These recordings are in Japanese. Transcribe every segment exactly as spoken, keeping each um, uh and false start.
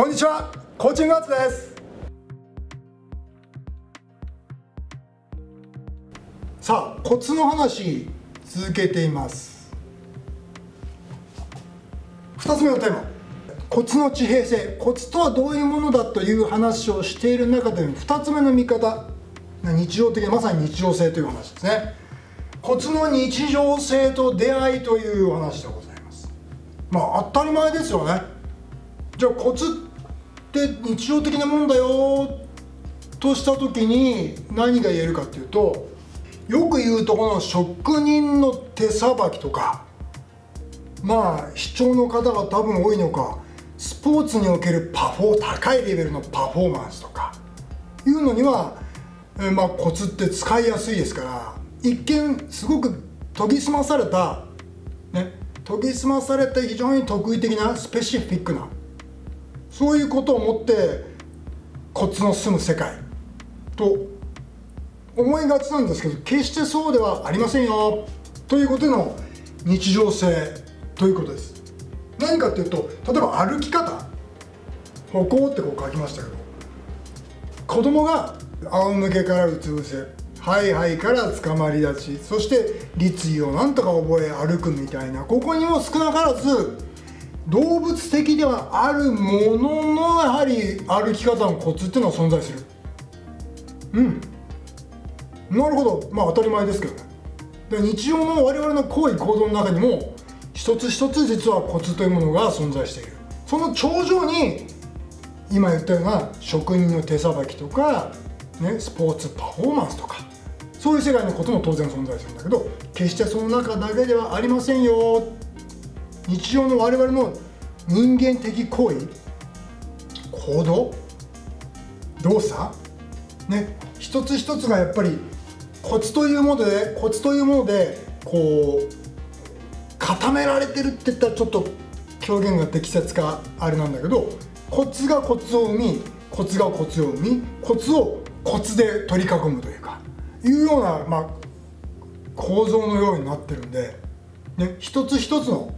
こんにちは、コーチングアーツです。さあ、コツの話続けています。ふたつめのテーマ、コツの地平性、コツとはどういうものだという話をしている中でのふたつめの見方、日常的、まさに日常性という話ですね。コツの日常性と出会いという話でございます。まあ当たり前ですよね。じゃあコツって日常的なもんだよとした時に何が言えるかっていうと、よく言うとこの職人の手さばきとか、まあ視聴の方が多分多いのか、スポーツにおけるパフォー高いレベルのパフォーマンスとかいうのには、えまあコツって使いやすいですから、一見すごく研ぎ澄まされたね、研ぎ澄まされて非常に特異的なスペシフィックな、そういうことを持ってコツの住む世界と思いがちなんですけど、決してそうではありませんよということの日常性ということです。何かというと、例えば歩き方、歩行ってこう書きましたけど、子供が仰向けからうつ伏せ、ハイハイからつかまり立ち、そして立位をなんとか覚え歩くみたいな、ここにも少なからず動物的ではあるものの、やはり歩き方のコツっていうのは存在する。うんなるほど、まあ当たり前ですけどね。で、日常の我々の行為行動の中にも一つ一つ実はコツというものが存在している。その頂上に今言ったような職人の手さばきとか、ね、スポーツパフォーマンスとか、そういう世界のことも当然存在するんだけど、決してその中だけではありませんよ。日常の我々の人間的行為、行動、動作ね、一つ一つがやっぱりコツというものでコツというものでこう固められてるっていったらちょっと表現が適切かあれなんだけど、コツがコツを生み、コツがコツを生み、コツをコツで取り囲むというかいうような、まあ、構造のようになってるんで、ね、一つ一つの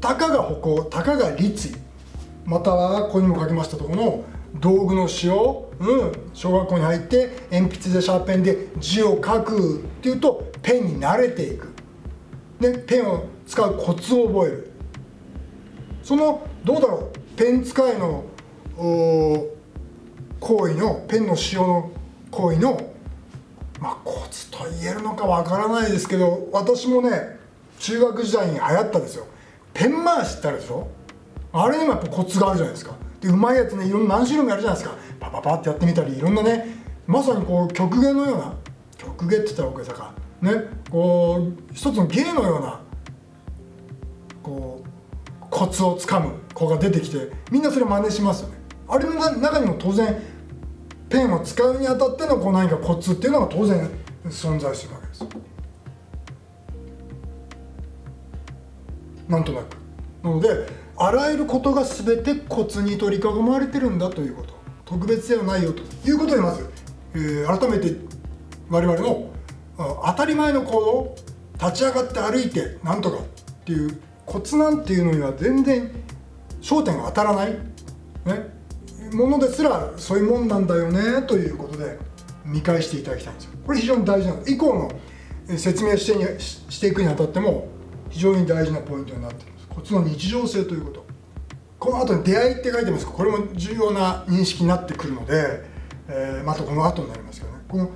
たかが歩行、たかが立位、またはここにも書きましたところの道具の使用、うん、小学校に入って鉛筆でシャーペンで字を書くっていうとペンに慣れていく、でペンを使うコツを覚える、そのどうだろう、ペン使いの行為のペンの使用の行為の、まあ、コツと言えるのかわからないですけど、私もね中学時代に流行ったんですよ、ペン回しってあるでしょ。あれにもやっぱコツがあるじゃないですか。でうまいやつね、いろんな何種類もやるじゃないですか。パパパってやってみたり、いろんなね、まさにこう曲芸のような、曲芸って言ったら大げさかね、こう一つの芸のようなこうコツをつかむ子が出てきて、みんなそれ真似しますよね。あれの中にも当然ペンを使うにあたってのこう何かコツっていうのが当然存在するわけです。なんとなくなので、あらゆることが全てコツに取り囲まれてるんだということ、特別ではないよということで、まず、えー、改めて我々の当たり前の行動、立ち上がって歩いてなんとかっていうコツなんていうのには全然焦点が当たらない、ね、ものですらそういうもんなんだよねということで見返していただきたいんですよ。これ非常に大事なの、以降の説明してにしていくにあたっても非常に大事なポイントになっています。コツの日常性ということ、この後に出会いって書いてますが、これも重要な認識になってくるので、えー、またこの後になりますけどね、この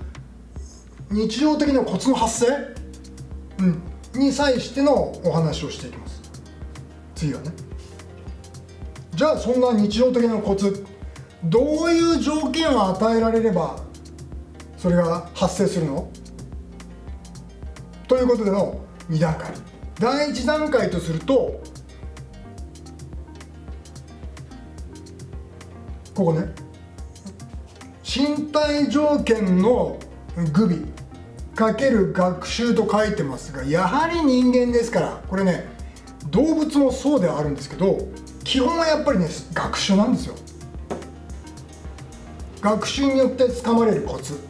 日常的なコツの発生、うん、に際してのお話をしていきます。次はね、じゃあそんな日常的なコツ、どういう条件を与えられればそれが発生するのということでのにだんかい。だいいちだんかいとすると、ここね、身体条件の具備かける学習と書いてますが、やはり人間ですから、これね動物もそうではあるんですけど、基本はやっぱりね学習なんですよ。学習によってつかまれるコツ、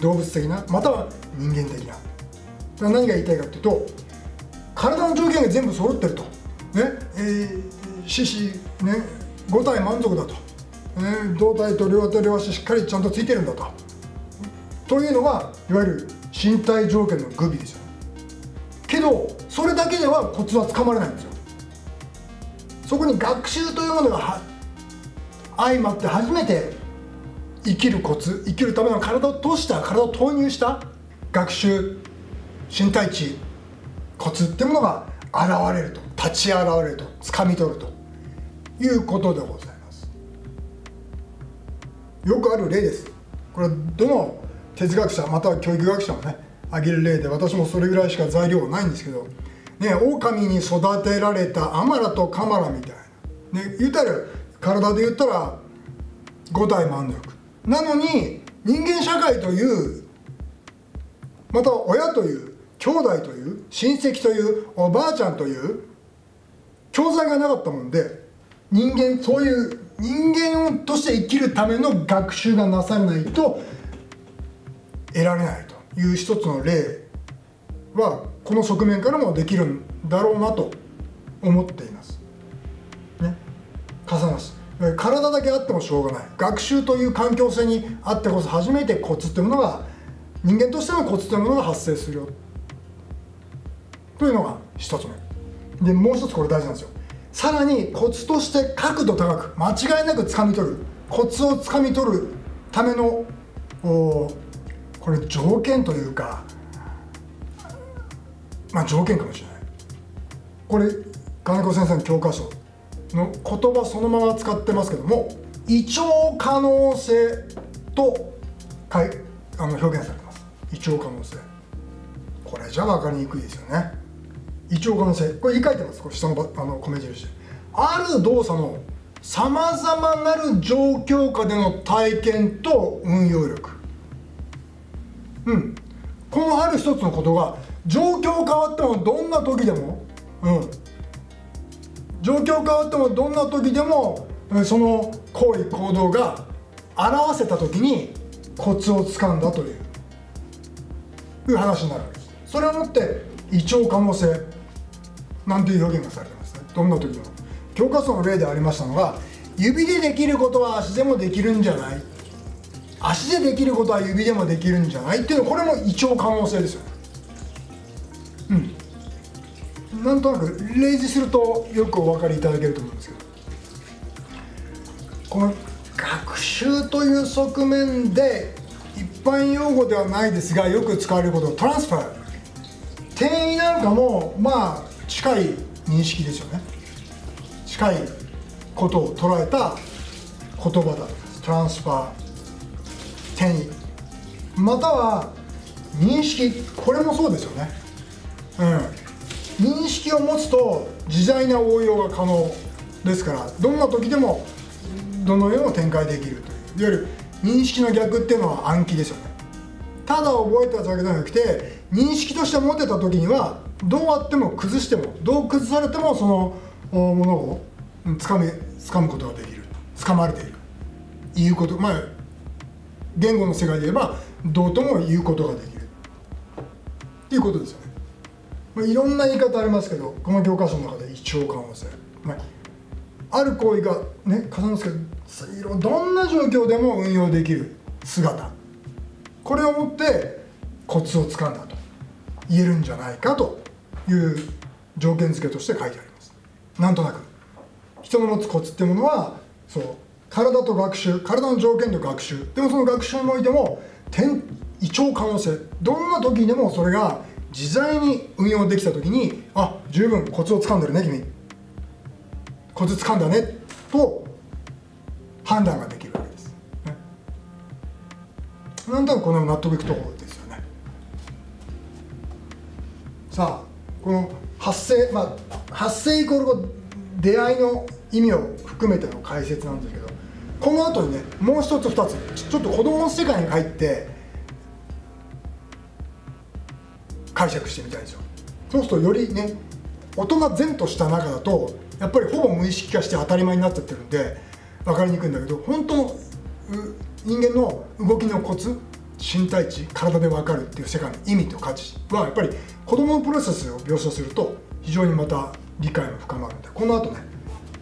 動物的なまたは人間的な。何が言いたいかというと、体の条件が全部揃ってるとね、えー、四肢ねごたい満足だと、えー、胴体と両手両足しっかりちゃんとついてるんだとというのがいわゆる身体条件の具備ですよ。けどそれだけではコツはつかまれないんですよ。そこに学習というものが相まって初めて生きるコツ、生きるための体を通した体を投入した学習、身体知、コツっていうものが現れると、立ち現れると、掴み取るということでございます。よくある例です。これはどの哲学者または教育学者もね挙げる例で、私もそれぐらいしか材料はないんですけどね、狼に育てられたアマラとカマラみたいなね、言うたら体で言ったらごたい満足なのに、人間社会というまた親という兄弟という親戚というおばあちゃんという教材がなかったもんで、人間そういう人間として生きるための学習がなされないと得られないという一つの例はこの側面からもできるんだろうなと思っています。ね、重なし体だけあってもしょうがない、学習という環境性にあってこそ初めてコツというものが、人間としてのコツというものが発生するよというのが一つ目で、もう一つこれ大事なんですよ。さらにコツとして角度高く間違いなく掴み取る、コツを掴み取るためのおこれ条件というか、まあ条件かもしれない。これ金子先生の教科書の言葉そのまま使ってますけども、移調可能性とかいあの表現されてます。移調可能性、これじゃ分かりにくいですよね。移調可能性、これ言い換えてます。これ下の、あの米印、ある動作のさまざまなる状況下での体験と運用力、うん、このある一つのことが状況変わってもどんな時でも、うん、状況変わってもどんな時でもその行為行動が表せた時にコツをつかんだといういう話になるわけです。それをもって移調可能性なんていう表現がされてますね。どんな時でも。教科書の例でありましたのが、指でできることは足でもできるんじゃない、足でできることは指でもできるんじゃないっていうの、これも移調可能性ですよね。うん、なんとなく例示するとよくお分かりいただけると思うんですけど、この学習という側面で一般用語ではないですがよく使われること、トランスファー、転移なんかもまあ近い認識ですよね。近いことを捉えた言葉だと、トランスファー、転移、または認識、これもそうですよね。うん、認識を持つと自在な応用が可能ですから、どんな時でもどのように展開できるという、いわゆる認識の逆っていうのは暗記ですよね。ただ覚えただけじゃなくて、認識として持てた時にはどうあっても崩してもどう崩されてもそのものをつかみ掴むことができる、掴まれているいうこと、まあ言語の世界で言えばどうとも言うことができるっていうことですよね。まあ、いろんな言い方ありますけど、この教科書の中で移調可能性、まあ、ある行為がね重なるんですけど、どんな状況でも運用できる姿、これをもってコツをつかんだと言えるんじゃないかという条件付けとして書いてあります。なんとなく人の持つコツってものは、そう、体と学習、体の条件と学習、でもその学習においても転移調可能性、どんな時にでもそれが自在に運用できた時に、あ、十分コツをつかんでるね、君コツつかんだねと判断ができるわけです、ね、なんとなくこの納得いくところですよね。さあこの発生、まあ発生イコール出会いの意味を含めての解説なんですけど、この後にねもう一つ二つちょっと子どもの世界に入って解釈してみたいんですよ。そうするとよりね大人前とした中だとやっぱりほぼ無意識化して当たり前になっちゃってるんで分かりにくいんだけど、本当の人間の動きのコツ、身体知、体で分かるっていう世界の意味と価値はやっぱり子どものプロセスを描写すると非常にまた理解も深まるんで、この後ね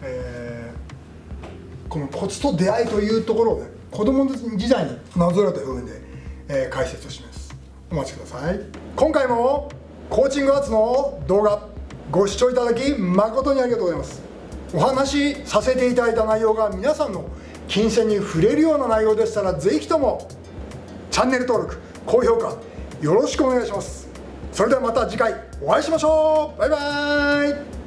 えーこのコツと出会いというところをね、子供時代になぞらえた表現で、えー、解説をします。お待ちください。今回もコーチングアーツの動画ご視聴いただき誠にありがとうございます。お話しさせていただいた内容が皆さんの金銭に触れるような内容でしたら、ぜひともチャンネル登録、高評価よろしくお願いします。それではまた次回お会いしましょう。バイバーイ。